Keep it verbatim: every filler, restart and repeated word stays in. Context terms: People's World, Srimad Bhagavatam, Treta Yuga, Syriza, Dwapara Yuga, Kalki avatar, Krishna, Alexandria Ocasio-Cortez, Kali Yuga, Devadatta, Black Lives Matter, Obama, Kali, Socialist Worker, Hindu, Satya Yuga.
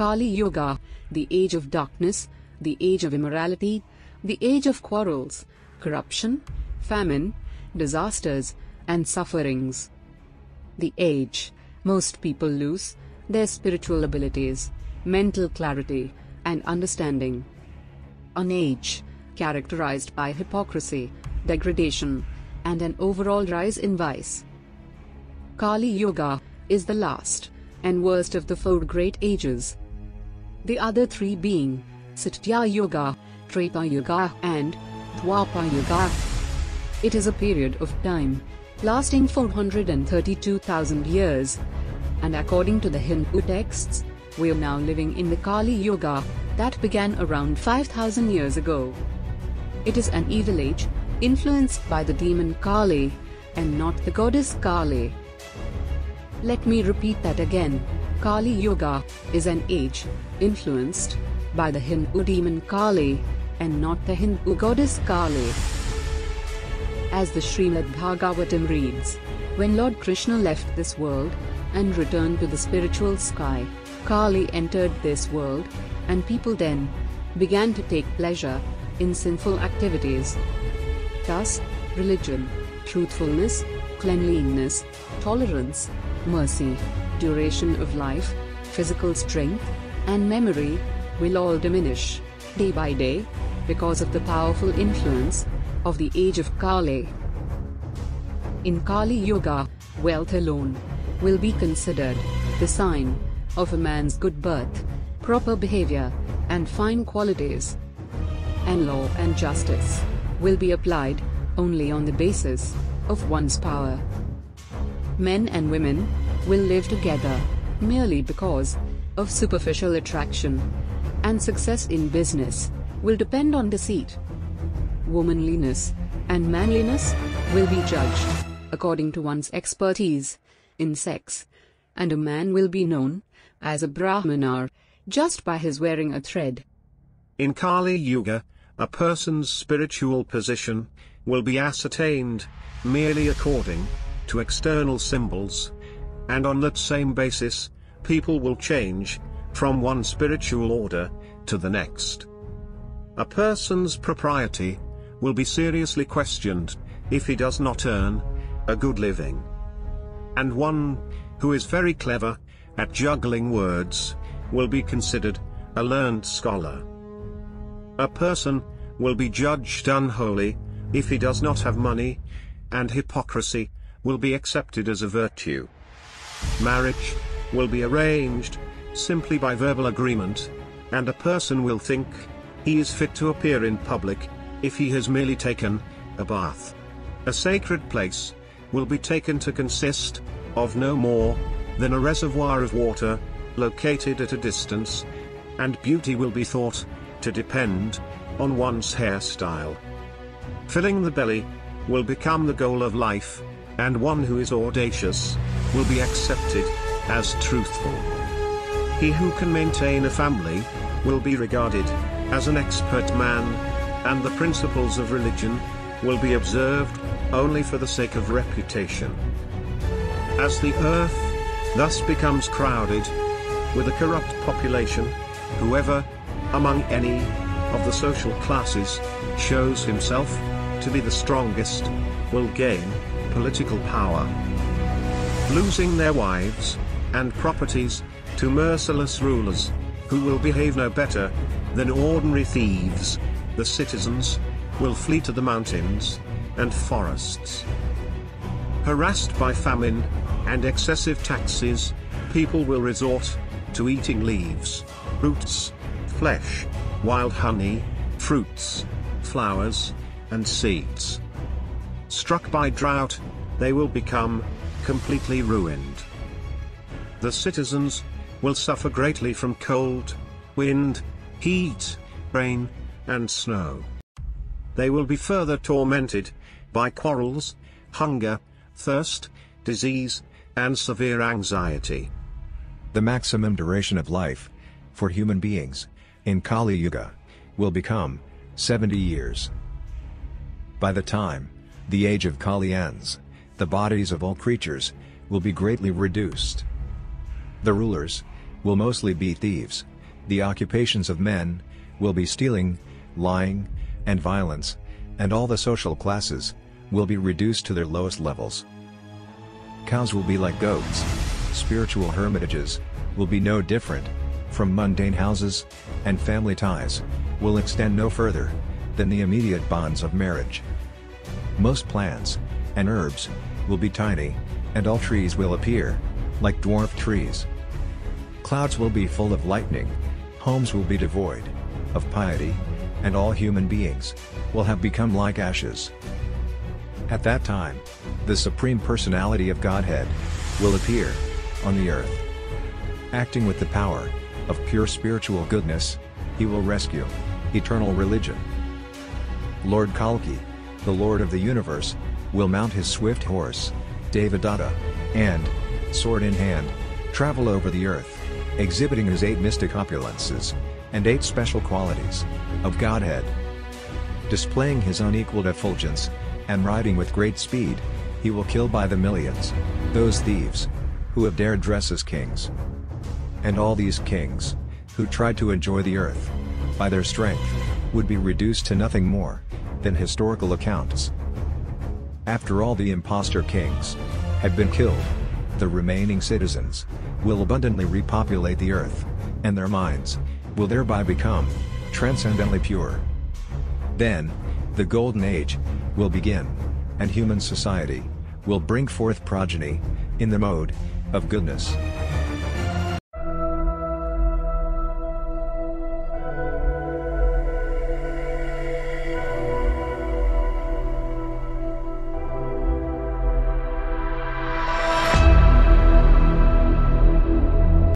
Kali Yuga, the age of darkness, the age of immorality, the age of quarrels, corruption, famine, disasters, and sufferings. The age most people lose their spiritual abilities, mental clarity, and understanding. An age characterized by hypocrisy, degradation, and an overall rise in vice. Kali Yuga is the last and worst of the four great ages. The other three being Satya Yuga, Treta Yuga, and Dwapara Yuga. It is a period of time lasting four hundred thirty-two thousand years, and according to the Hindu texts, we are now living in the Kali Yuga that began around five thousand years ago. It is an evil age, influenced by the demon Kali, and not the goddess Kali. Let me repeat that again. Kali Yuga is an age influenced by the Hindu demon Kali, and not the Hindu goddess Kali. As the Srimad Bhagavatam reads, when Lord Krishna left this world and returned to the spiritual sky, Kali entered this world, and people then began to take pleasure in sinful activities. Thus, religion, truthfulness, cleanliness, tolerance, mercy, duration of life, physical strength, and memory will all diminish, day by day, because of the powerful influence of the age of Kali. In Kali Yuga, wealth alone will be considered the sign of a man's good birth, proper behavior, and fine qualities. And law and justice will be applied only on the basis of one's power. Men and women will live together merely because of superficial attraction, and success in business will depend on deceit. Womanliness and manliness will be judged according to one's expertise in sex, and a man will be known as a Brahminar just by his wearing a thread. In Kali Yuga, a person's spiritual position will be ascertained merely according to external symbols, and on that same basis, people will change from one spiritual order to the next. A person's propriety will be seriously questioned if he does not earn a good living. And one who is very clever at juggling words will be considered a learned scholar. A person will be judged unholy if he does not have money, and hypocrisy will be accepted as a virtue. Marriage will be arranged simply by verbal agreement, and a person will think he is fit to appear in public if he has merely taken a bath. A sacred place will be taken to consist of no more than a reservoir of water, located at a distance, and beauty will be thought to depend on one's hairstyle. Filling the belly will become the goal of life, and one who is audacious will be accepted as truthful. He who can maintain a family will be regarded as an expert man, and the principles of religion will be observed only for the sake of reputation. As the earth thus becomes crowded with a corrupt population, whoever, among any of the social classes, shows himself to be the strongest will gain political power. Losing their wives and properties to merciless rulers, who will behave no better than ordinary thieves, the citizens will flee to the mountains and forests. Harassed by famine and excessive taxes, people will resort to eating leaves, roots, flesh, wild honey, fruits, flowers, and seeds. Struck by drought, they will become completely ruined. The citizens will suffer greatly from cold, wind, heat, rain, and snow. They will be further tormented by quarrels, hunger, thirst, disease, and severe anxiety. The maximum duration of life for human beings in Kali Yuga will become seventy years. By the time the age of Kali ends, the bodies of all creatures will be greatly reduced. The rulers will mostly be thieves. The occupations of men will be stealing, lying, and violence, and all the social classes will be reduced to their lowest levels. Cows will be like goats. Spiritual hermitages will be no different from mundane houses, and family ties will extend no further than the immediate bonds of marriage. Most plants and herbs will be tiny, and all trees will appear like dwarf trees. Clouds will be full of lightning, homes will be devoid of piety, and all human beings will have become like ashes. At that time, the Supreme Personality of Godhead will appear on the earth. Acting with the power of pure spiritual goodness, he will rescue eternal religion. Lord Kalki, the Lord of the Universe, will mount his swift horse, Devadatta, and, sword in hand, travel over the earth, exhibiting his eight mystic opulences and eight special qualities of Godhead. Displaying his unequaled effulgence and riding with great speed, he will kill by the millions those thieves who have dared dress as kings. And all these kings who tried to enjoy the earth by their strength would be reduced to nothing more than historical accounts. After all the impostor kings have been killed, the remaining citizens will abundantly repopulate the earth, and their minds will thereby become transcendently pure. Then, the Golden Age will begin, and human society will bring forth progeny in the mode of goodness.